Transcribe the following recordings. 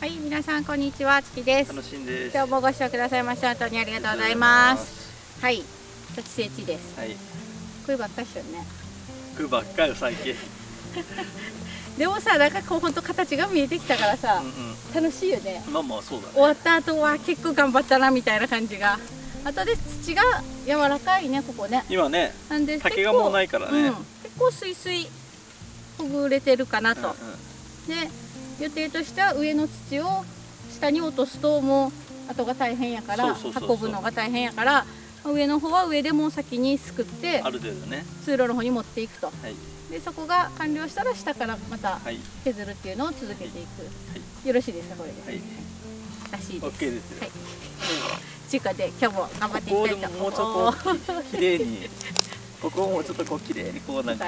はい、皆さんこんにちは、月です。楽しんです。今日もご視聴くださいまして本当にありがとうございます。はい、土地聖地です。はい。食うばっかりしよね。食うばっかり最近。でもさ、なんかこう本当形が見えてきたからさ、うんうん、楽しいよね。まあまあそうだね。終わった後は結構頑張ったなみたいな感じが。あとで土が柔らかいね、ここね。今ね。なんで竹がもうないからね。うん、結構すいすいほぐれてるかなと。うんうん、で。予定としては上の土を下に落とすともう後が大変やから運ぶのが大変やから、上の方は上でもう先にすくってある程度ね通路の方に持っていくと、はい、でそこが完了したら下からまた削るっていうのを続けていく、はい、よろしいですかこれで、はい、らしいです。OKですよ。はい。中華で今日も頑張っていきたいと。もうちょっと綺麗にここをもうちょっとこう綺麗にこうなんか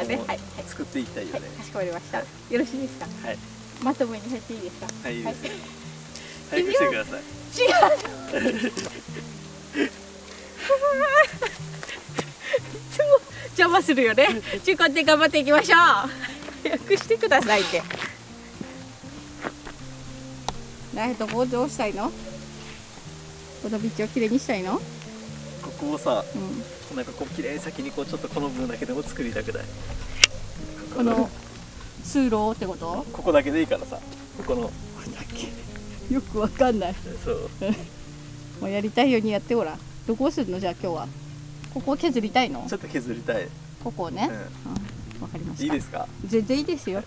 作っていきたいよね。かしこまりました。よろしいですか。はい、まとめに入っていいですか。はい、いいです。早くしてください。違う。邪魔するよね。中間で頑張っていきましょう。早くしてくださいって。ライトボードどうしたいの？この道をきれいにしたいの？ここをさ、うん、なんかこうきれい先にこうちょっとこの部分だけでも作りたくない。この。通路ってこと？ここだけでいいからさ、ここのこれだけよくわかんない。そう。もうやりたいようにやってごらん。どこをするのじゃあ今日は？ここを削りたいの？ちょっと削りたい。ここをね。わかりました。いいですか？全然いいですよ。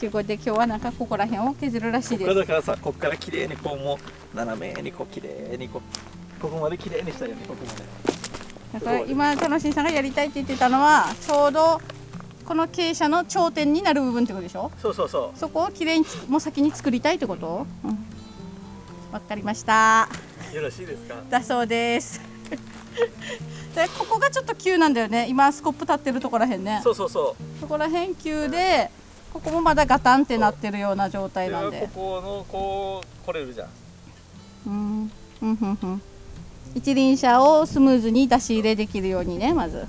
ということで今日はなんかここら辺を削るらしいです。ここだからさ、ここからきれいにこうもう斜めにこうきれいにここまできれいにしたよね、ここまで。だから今楽しんさんがやりたいって言ってたのはちょうど。この傾斜の頂点になる部分ってことでしょ。そうそうそう。そこをきれいにもう先に作りたいってこと。わかりました。よろしいですか。だそうです。でここがちょっと急なんだよね。今スコップ立ってるところらへんね。そうそうそう。そこらへん急で、ここもまだガタンってなってるような状態なんで。ここのこう来れるじゃん。一輪車をスムーズに出し入れできるようにね、まず。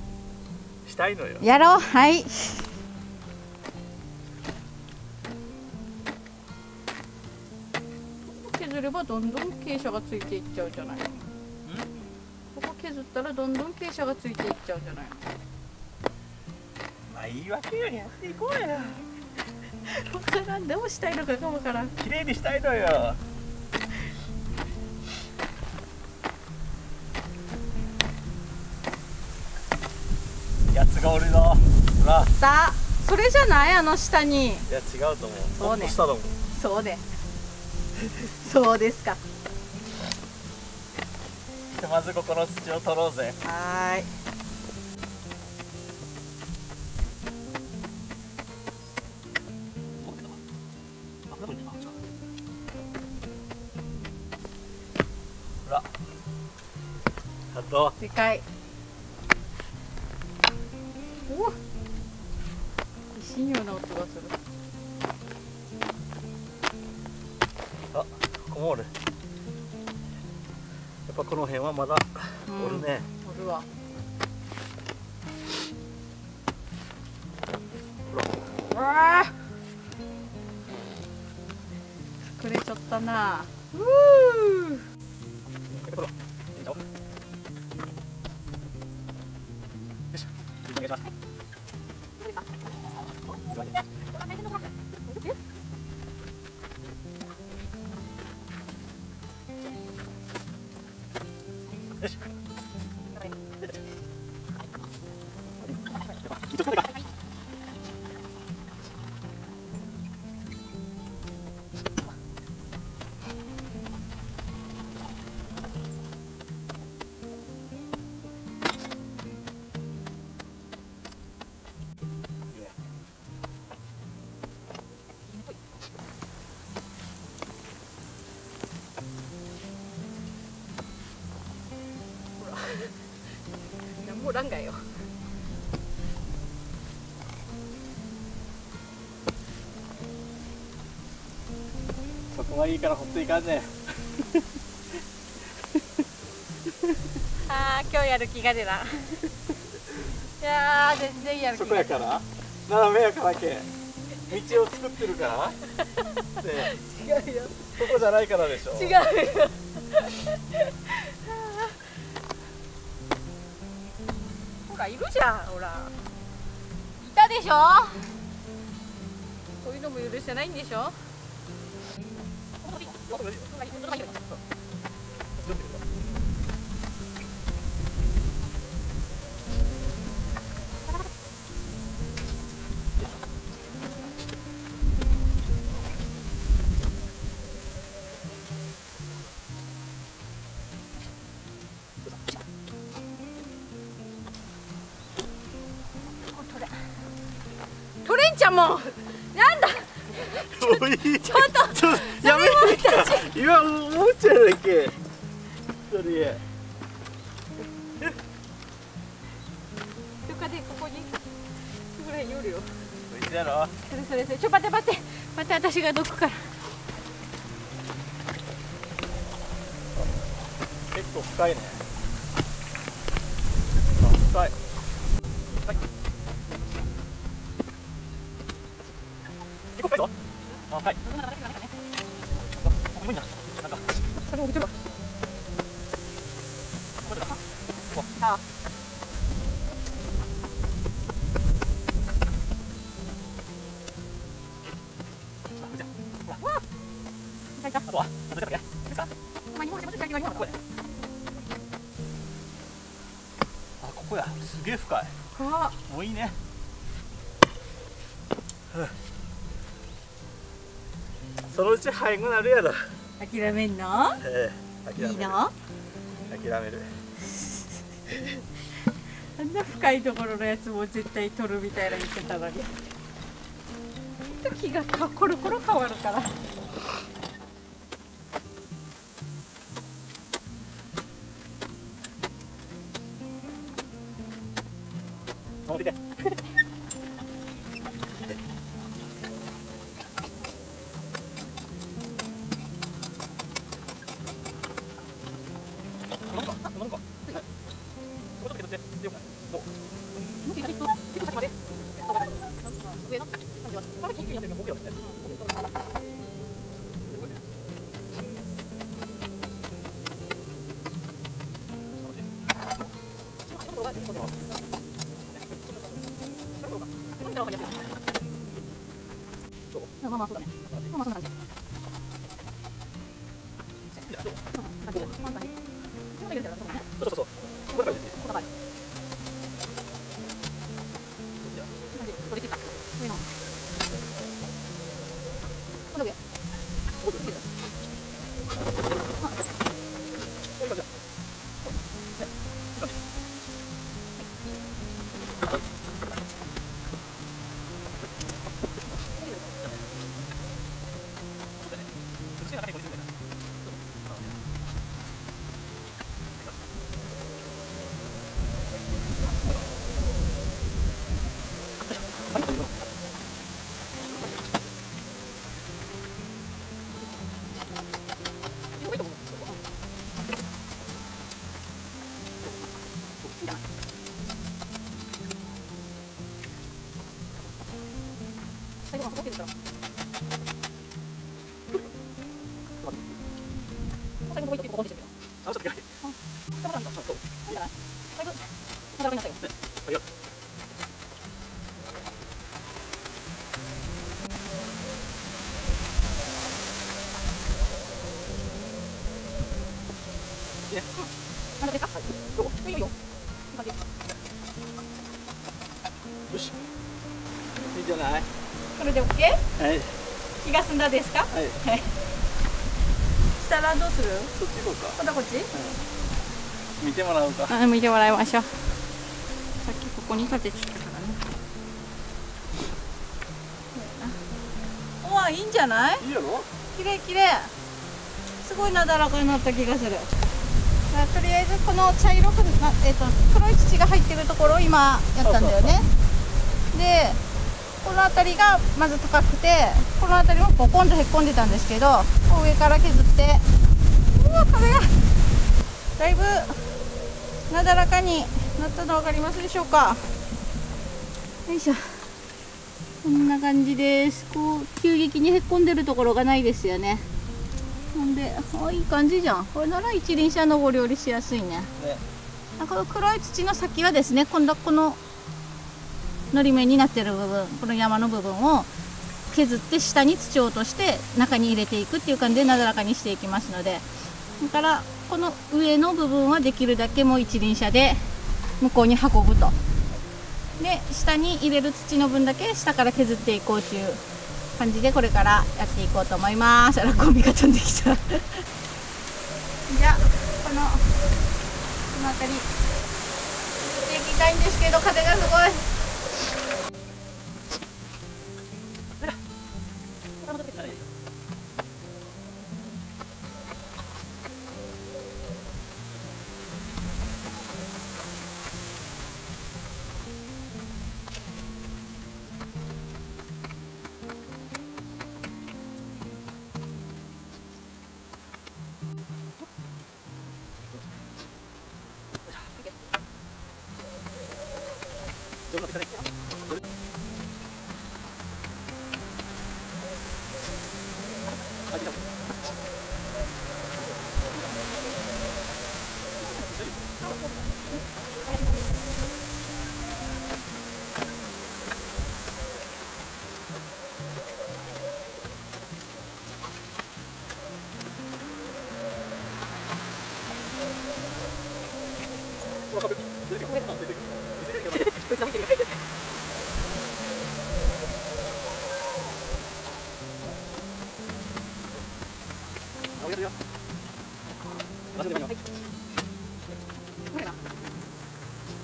したいのよ。やろう。はい、削ればどんどん傾斜がついていっちゃうじゃない。ここ削ったらどんどん傾斜がついていっちゃうじゃない。まあ言い訳よりやっていこうや。分からん。でもしたいのかが分からん。綺麗にしたいのよ。やつがおるの。な。だ。それじゃない、あの下に。いや、違うと思う。そうね。下だもん。そうね。そうですか。まずここの土を取ろうぜ。はい。ほら。あと。でかい。おっ、不信用な音がする。あ、ここもおる。やっぱこの辺はまだおるね。おるわ。ほら。わあ。隠れちゃったな。うう。ほら。ランガよ。そこがいいからほっていかんね。ああ、今日やる気が出ない。いやー、全然やる気が。そこやから。斜めやからけ。道を作ってるから。ね。違うよ。ここじゃないからでしょ。違うよ。ほらいるじゃん。ほらいたでしょ。こういうのも許してないんでしょ。じゃもうなんだちょっとやめないか。今思っちゃうだけ。それどっかでここにぐらい寄るよ。それだろ。それちょ待ってまた私がどくから。結構深いね。深い。はい。はい。重いな。なんか。それ置いてば。これだ。あ。わあ。いた。あとは。どれだっけ。ですか。今にもしもし左側にもここで。あ、ここや。すげえ深い。わあ。もういいね。そのうち背後なるやろ。諦めんの？いいの？諦める。あんな深いところのやつも絶対取るみたいな言ってたのに。時がコロコロ変わるから。持ってて。ですか？はい。したらどうする？そっち行こうか。またこっち？見てもらうか。あ、見てもらいましょう。さっきここに立ててきたからね。おわ、いいんじゃない？いいやろ？きれいきれい。すごいなだらかになった気がする。とりあえずこの茶色く黒い土が入ってるところを今やったんだよね。で、この辺りがまず高くて。この辺りもボコンとへっこんでたんですけど、上から削って、うわ、壁がだいぶなだらかになったの分かりますでしょうか。よいしょ。こんな感じです。こう急激にへこんでるところがないですよね。ほんで、いい感じじゃん。これなら一輪車のお料理しやすいね。この黒い土の先はですね、今度こののり面になってる部分、この山の部分を削って下に土を落として中に入れていくっていう感じでなだらかにしていきますので、だからこの上の部分はできるだけもう一輪車で向こうに運ぶと。で、下に入れる土の分だけ下から削っていこうという感じでこれからやっていこうと思います。あら、ゴミが飛んできた。じゃあこの辺り切っていきたいんですけど、風がすごい。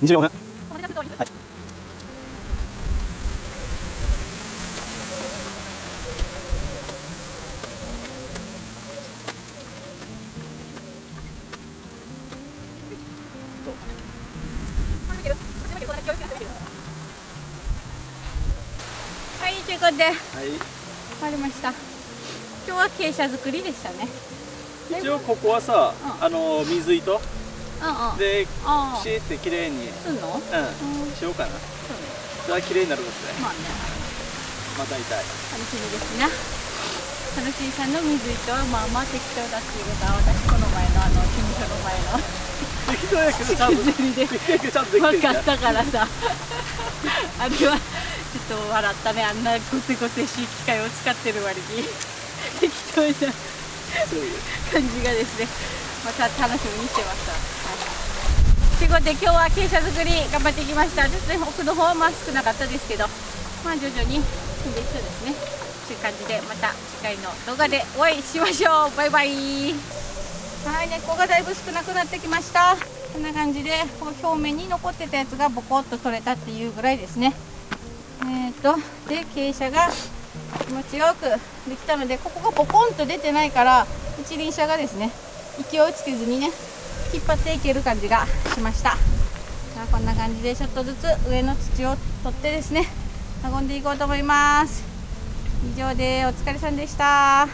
24分。はい。はい、ということで、終わりました。今日は傾斜作りでしたね。一応ここはさ、水糸で、シーって綺麗にすんの？うん、しようかな。それは綺麗になることで。まあね。また痛い。楽しみですね。楽しいさんの水糸はまあまあ適当だっていうことは、私この前の事務所の前の適当やけどちゃんとできてる。分かったからさ。あれはちょっと笑ったね。あんなゴテゴテしい機械を使ってる割に適当な感じがですね。また楽しみにしてました。ということで今日は傾斜作り頑張ってきました。ちょっとね、奥の方はまあ少なかったですけど、まあ徐々に進んでいきそうですね。という感じでまた次回の動画でお会いしましょう。バイバイ。はい、根っこがだいぶ少なくなってきました。こんな感じでこの表面に残ってたやつがボコッと取れたっていうぐらいですね。で傾斜が気持ちよくできたので、ここがボコンと出てないから一輪車がですね、勢いつけずにね、引っ張っていける感じがしました。じゃあこんな感じでちょっとずつ上の土を取ってですね、運んでいこうと思います。以上でお疲れさんでした。